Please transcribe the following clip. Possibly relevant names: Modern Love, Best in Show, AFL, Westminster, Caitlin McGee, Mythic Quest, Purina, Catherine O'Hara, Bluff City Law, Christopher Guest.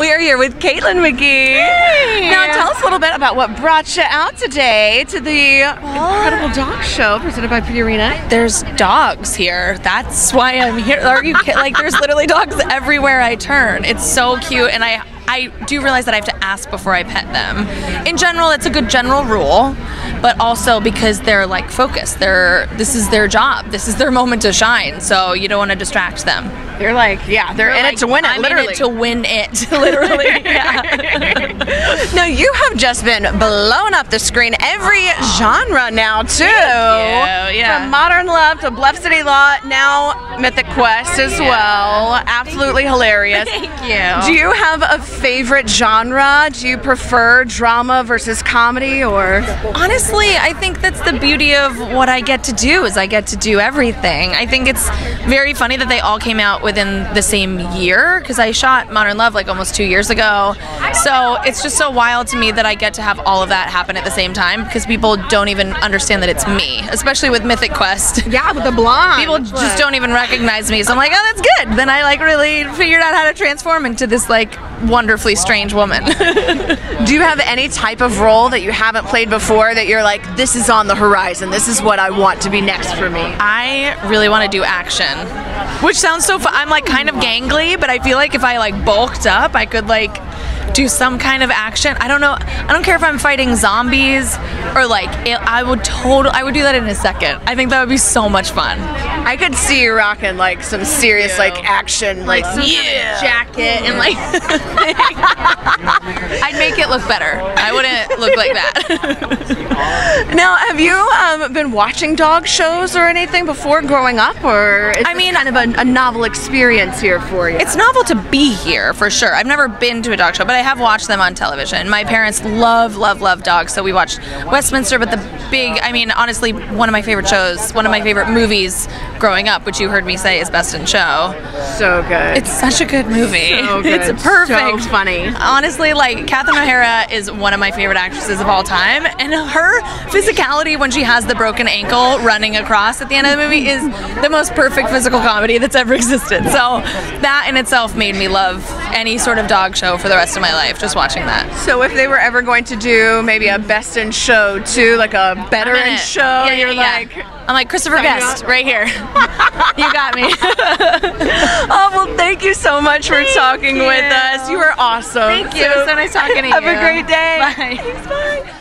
We are here with Caitlin McGee. Hey. Now tell us a little bit about what brought you out today to the incredible dog show presented by Purina. There's dogs here. That's why I'm here. Are you kidding? Like, there's literally dogs everywhere I turn. It's so cute, and I do realize that I have to ask before I pet them. In general, it's a good general rule, but also because they're like focused. This is their job. This is their moment to shine. So you don't want to distract them. They're like, yeah, they're in like, it to win it. I'm literally in it to win it. Literally. Yeah. Now you have just been blown up the screen every genre now too. Thank you. Yeah. From Modern Love to Bluff City Law, now Mythic Quest as well. Absolutely hilarious. Thank you. Do you have a favorite genre? Do you prefer drama versus comedy? Or honestly, I think that's the beauty of what I get to do, is I get to do everything. I think it's very funny that they all came out within the same year, because I shot Modern Love like almost 2 years ago, so it's just so wild to me that I get to have all of that happen at the same time, because people don't even understand that it's me, especially with Mythic Quest. Yeah, with the blonde. People just don't even recognize me, so I'm like, oh, that's good. Then I like really figured out how to transform into this like wonderfully strange woman. Do you have any type of role that you haven't played before that you're like, this is on the horizon, this is what I want to be next for me? I really want to do action, which sounds so fun. I'm like kind of gangly, but I feel like if I like bulked up, I could like do some kind of action. I don't know. I don't care if I'm fighting zombies or like I would do that in a second. I think that would be so much fun. I could see you rocking like some serious like action, like some jacket and like I'd make it look better. I wouldn't look like that. Now, have you been watching dog shows or anything before growing up, or is kind of a novel experience here for you? It's novel to be here for sure. I've never been to a dog show, but I have watched them on television. My parents love, love, love dogs, so we watched Westminster, but the big, honestly, one of my favorite shows, one of my favorite movies growing up, which you heard me say is Best in Show. So good. It's such a good movie. So good. It's perfect. So funny. Honestly, like, Catherine O'Hara is one of my favorite actresses of all time, and her physicality when she has the broken ankle running across at the end of the movie is the most perfect physical comedy that's ever existed. So that in itself made me love any sort of dog show for the rest of my life, just watching that. So if they were ever going to do maybe a Best in Show too, like a Better in Show, I'm like, Christopher Guest, right here. You got me. Oh, well, thank you so much for talking with us. You are awesome. Thank you. It was so nice talking to you. Have a great day. Bye. Thanks, bye.